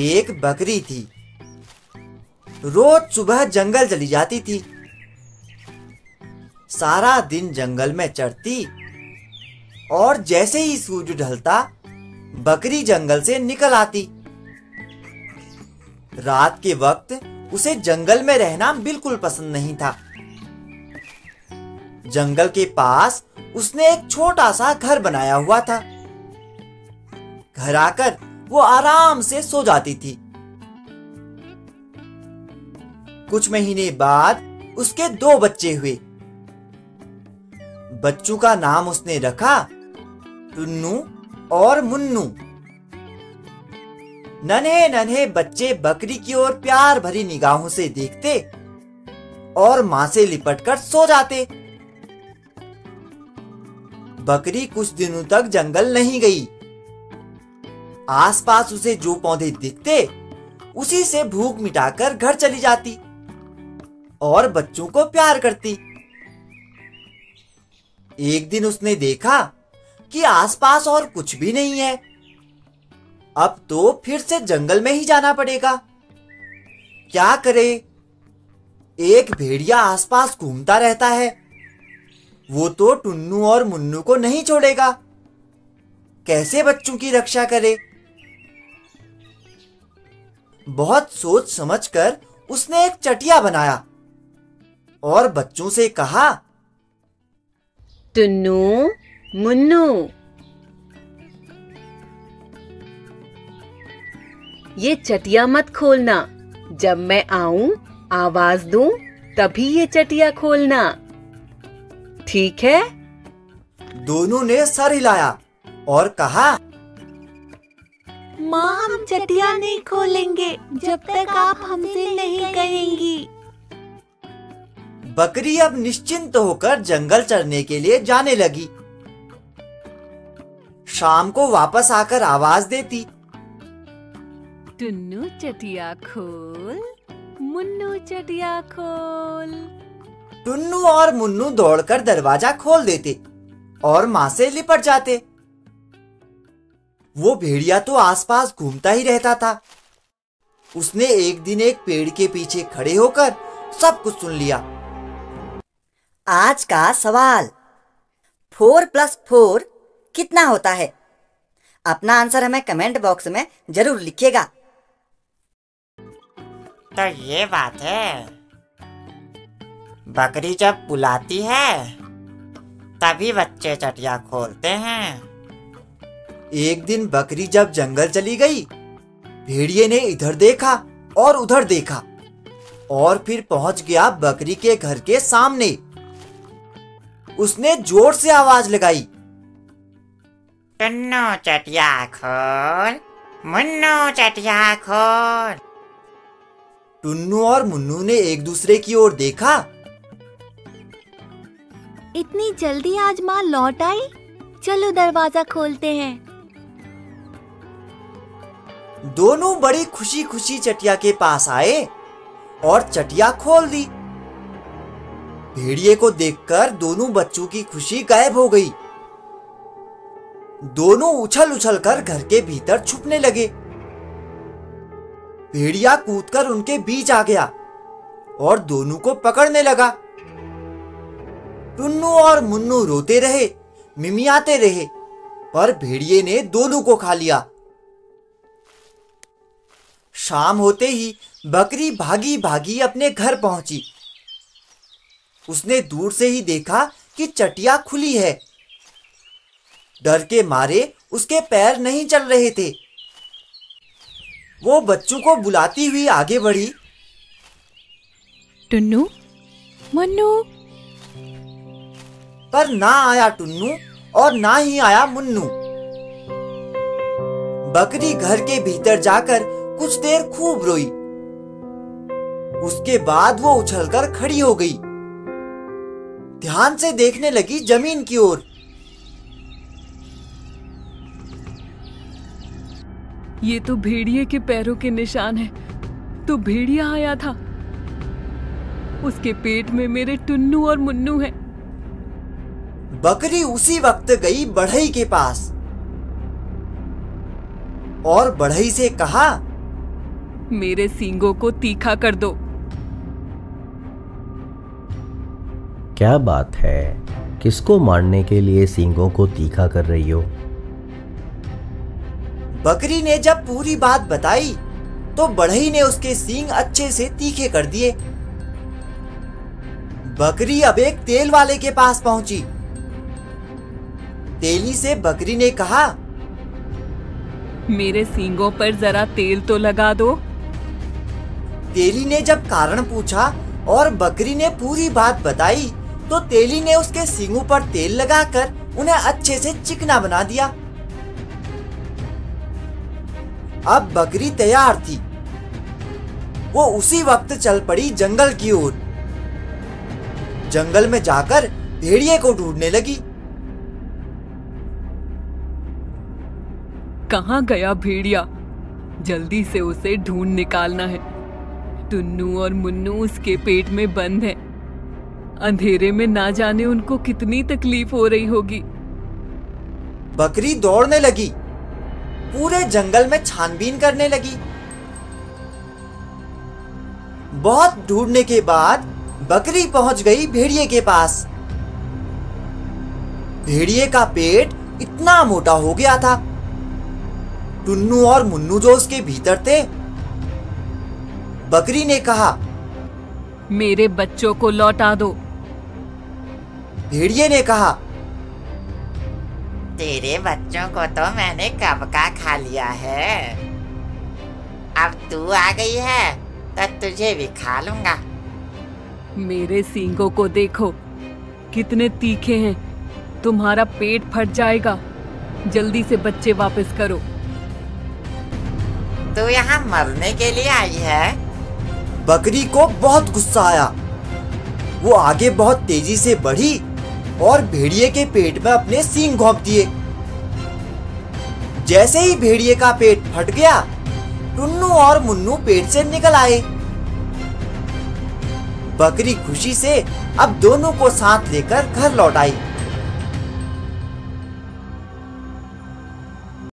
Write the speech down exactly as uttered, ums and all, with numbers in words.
एक बकरी थी। रोज सुबह जंगल चली जाती थी, सारा दिन जंगल में चढ़ती और जैसे ही सूरज ढलता बकरी जंगल से निकल आती। रात के वक्त उसे जंगल में रहना बिल्कुल पसंद नहीं था। जंगल के पास उसने एक छोटा सा घर बनाया हुआ था। घर आकर वो आराम से सो जाती थी। कुछ महीने बाद उसके दो बच्चे हुए। बच्चों का नाम उसने रखा टुन्नू और मुन्नू। नन्हे नन्हे बच्चे बकरी की ओर प्यार भरी निगाहों से देखते और मां से लिपटकर सो जाते। बकरी कुछ दिनों तक जंगल नहीं गई। आसपास उसे जो पौधे दिखते उसी से भूख मिटाकर घर चली जाती और बच्चों को प्यार करती। एक दिन उसने देखा कि आसपास और कुछ भी नहीं है, अब तो फिर से जंगल में ही जाना पड़ेगा। क्या करे, एक भेड़िया आसपास घूमता रहता है, वो तो टुन्नू और मुन्नू को नहीं छोड़ेगा। कैसे बच्चों की रक्षा करे? बहुत सोच समझकर उसने एक चटिया बनाया और बच्चों से कहा, टुन्नू मुन्नू, ये चटिया मत खोलना, जब मैं आऊं आवाज दूं तभी ये चटिया खोलना, ठीक है? दोनों ने सर हिलाया और कहा, माँ हम चटिया नहीं खोलेंगे जब तक आप हमसे नहीं कहेंगी। बकरी अब निश्चिंत होकर जंगल चरने के लिए जाने लगी। शाम को वापस आकर आवाज देती, टुन्नू चटिया खोल, मुन्नू चटिया खोल। टुन्नू और मुन्नू दौड़कर दरवाजा खोल देते और माँ से लिपट जाते। वो भेड़िया तो आसपास घूमता ही रहता था। उसने एक दिन एक पेड़ के पीछे खड़े होकर सब कुछ सुन लिया। आज का सवाल, फोर प्लस फोर कितना होता है? अपना आंसर हमें कमेंट बॉक्स में जरूर लिखिएगा। तो ये बात है, बकरी जब बुलाती है तभी बच्चे चटिया खोलते हैं। एक दिन बकरी जब जंगल चली गई, भेड़िए ने इधर देखा और उधर देखा और फिर पहुंच गया बकरी के घर के सामने। उसने जोर से आवाज लगाई, टुन्नू चटिया खोल, मुन्नू चटिया खोल। टुन्नू और मुन्नू ने एक दूसरे की ओर देखा। इतनी जल्दी आज माँ लौट आई, चलो दरवाजा खोलते हैं। दोनों बड़ी खुशी खुशी चटिया के पास आए और चटिया खोल दी। भेड़िए को देखकर दोनों बच्चों की खुशी गायब हो गई। दोनों उछल उछल कर घर के भीतर छुपने लगे। भेड़िया कूदकर उनके बीच आ गया और दोनों को पकड़ने लगा। टुन्नू और मुन्नू रोते रहे, मिमियाते रहे, पर भेड़िए ने दोनों को खा लिया। शाम होते ही बकरी भागी भागी अपने घर पहुंची। उसने दूर से ही देखा कि चटिया खुली है। डर के मारे उसके पैर नहीं चल रहे थे। वो बच्चों को बुलाती हुई आगे बढ़ी। टुन्नू मुन्नू, पर ना आया टुन्नू और ना ही आया मुन्नू। बकरी घर के भीतर जाकर कुछ देर खूब रोई। उसके बाद वो उछलकर खड़ी हो गई। ध्यान से देखने लगी जमीन की ओर। ये तो भेड़िए के पैरों के निशान हैं। तो भेड़िया आया था, उसके पेट में मेरे टुन्नू और मुन्नू हैं। बकरी उसी वक्त गई बढ़ई के पास और बढ़ई से कहा, मेरे सींगों को तीखा कर दो। क्या बात है, किसको मारने के लिए सींगों को तीखा कर रही हो? बकरी ने जब पूरी बात बताई तो बढ़ई ने उसके सींग अच्छे से तीखे कर दिए। बकरी अब एक तेल वाले के पास पहुंची। तेली से बकरी ने कहा, मेरे सींगों पर जरा तेल तो लगा दो। तेली ने जब कारण पूछा और बकरी ने पूरी बात बताई तो तेली ने उसके सींगों पर तेल लगाकर उन्हें अच्छे से चिकना बना दिया। अब बकरी तैयार थी। वो उसी वक्त चल पड़ी जंगल की ओर। जंगल में जाकर भेड़िए को ढूंढने लगी। कहाँ गया भेड़िया? जल्दी से उसे ढूंढ निकालना है। टुन्नू और मुन्नू उसके पेट में बंद हैं। अंधेरे में ना जाने उनको कितनी तकलीफ हो रही होगी। बकरी दौड़ने लगी, पूरे जंगल में छानबीन करने लगी। बहुत ढूंढने के बाद बकरी पहुंच गई भेड़िए के पास। भेड़िए का पेट इतना मोटा हो गया था। टुन्नू और मुन्नू जो उसके भीतर थे। बकरी ने कहा, मेरे बच्चों को लौटा दो। भेड़िए ने कहा, तेरे बच्चों को तो मैंने कब का खा लिया है। अब तू आ गई है तो तुझे भी खा लूंगा। मेरे सींगों को देखो, कितने तीखे हैं। तुम्हारा पेट फट जाएगा। जल्दी से बच्चे वापस करो। तू यहाँ मरने के लिए आई है? बकरी को बहुत गुस्सा आया। वो आगे बहुत तेजी से बढ़ी और भेड़िए के पेट में अपने सींग घोंप दिए। जैसे ही भेड़िए का पेट फट गया, टुन्नू और मुन्नू पेट से निकल आए। बकरी खुशी से अब दोनों को साथ लेकर घर लौट आई।